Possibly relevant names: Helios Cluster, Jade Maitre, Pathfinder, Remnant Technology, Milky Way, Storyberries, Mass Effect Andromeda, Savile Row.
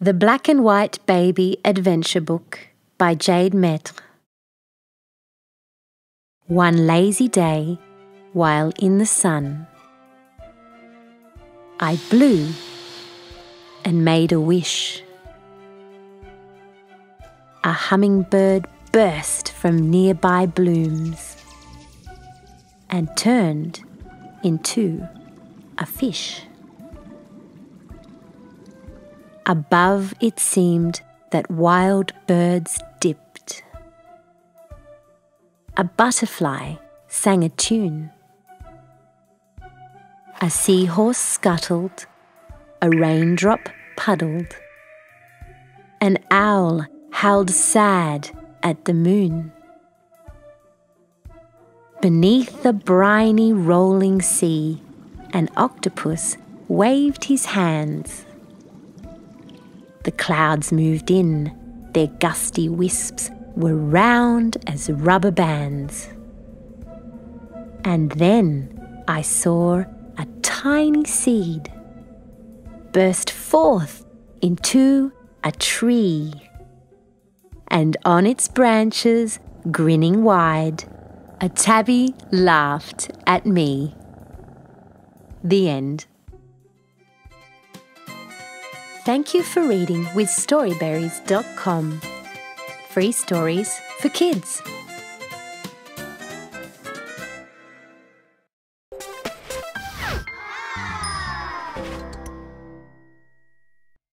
The Black and White Baby Adventure Book by Jade Maitre. One lazy day, while in the sun, I blew and made a wish. A hummingbird burst from nearby blooms and turned into a fish. Above, it seemed that wild birds dipped. A butterfly sang a tune. A seahorse scuttled, a raindrop puddled. An owl howled sad at the moon. Beneath the briny rolling sea, an octopus waved his hands. The clouds moved in. Their gusty wisps were round as rubber bands. And then I saw a tiny seed burst forth into a tree. And on its branches, grinning wide, a tabby laughed at me. The end. Thank you for reading with Storyberries.com. Free stories for kids.